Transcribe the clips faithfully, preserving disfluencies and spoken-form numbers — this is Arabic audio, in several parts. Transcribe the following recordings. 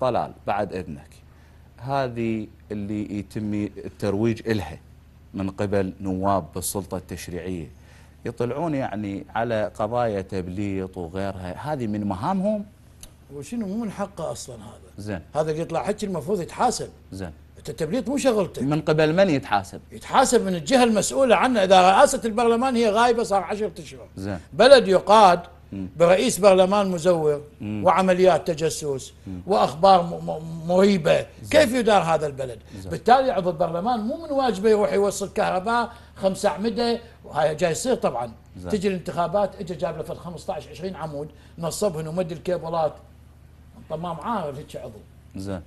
طلال بعد اذنك، هذه اللي يتم الترويج إلها من قبل نواب بالسلطة التشريعية، يطلعون يعني على قضايا تبليط وغيرها، هذه من مهامهم. وشنو مو من حقه اصلا هذا؟ زين هذا اللي يطلع حكي المفروض يتحاسب. زين انت التبليط مو شغلتك. من قبل من يتحاسب؟ يتحاسب من الجهه المسؤوله عنه، اذا رئاسه البرلمان هي غايبه صار عشرة اشهر. زين بلد يقاد م. برئيس برلمان مزور م. وعمليات تجسس م. واخبار مريبه، كيف يدار هذا البلد؟ زين. بالتالي عضو البرلمان مو من واجبه يروح يوصل كهرباء خمس اعمده، وهاي جاي يصير طبعا. زين. تجي الانتخابات اجى جاب له في خمسطعش عشرين عمود نصبهن ومد الكيبلات طمام عارف هيك عضو. زين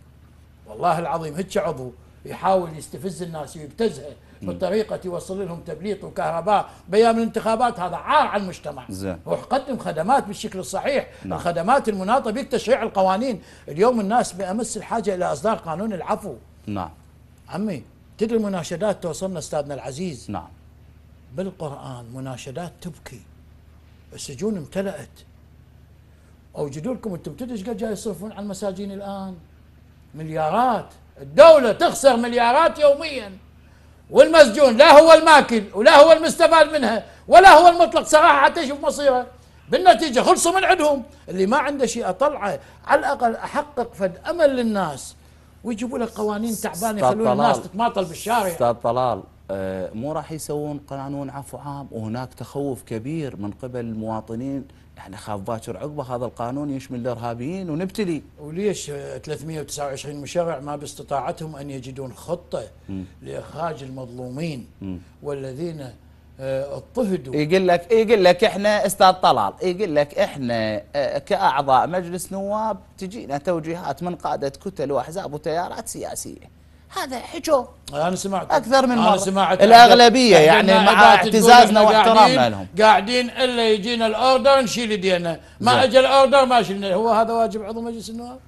والله العظيم هيك عضو يحاول يستفز الناس ويبتزها بطريقه يوصل لهم تبليط وكهرباء بايام الانتخابات، هذا عار على المجتمع. زين هو يقدم خدمات بالشكل الصحيح، نعم. الخدمات المناطه بك تشريع القوانين، اليوم الناس بامس الحاجه الى اصدار قانون العفو. نعم عمي تدري المناشدات توصلنا استاذنا العزيز. نعم بالقران مناشدات تبكي، السجون امتلأت. اوجدوا لكم انتم تدري ايش قد جاي يصرفون على المساجين الان؟ مليارات، الدولة تخسر مليارات يوميا، والمسجون لا هو الماكل ولا هو المستفاد منها ولا هو المطلق صراحة حتى يشوف مصيره، بالنتيجة خلصوا من عندهم، اللي ما عنده شيء اطلعه على الاقل احقق فد امل للناس، ويجيبوا لك قوانين تعبانة يخلون الناس تتماطل بالشارع. استاذ طلال آه مو راح يسوون قانون عفو عام، وهناك تخوف كبير من قبل المواطنين، احنا خاف باكر عقبه هذا القانون يشمل الارهابيين ونبتلي. وليش ثلاثمئة وتسعة وعشرين مشرع ما باستطاعتهم ان يجدون خطه م. لاخراج المظلومين م. والذين اضطهدوا. يقول لك يقول لك احنا استاذ طلال، يقول لك احنا كاعضاء مجلس نواب تجينا توجيهات من قاده كتل واحزاب وتيارات سياسيه. هذا حجو انا سمعت اكثر من مرة، سمعت الاغلبيه يعني مع اعتزازنا واحترامنا لهم قاعدين الا يجينا الاوردر نشيل يدينا، ما اجى الاوردر ما شلنا. هو هذا واجب عضو مجلس النواب؟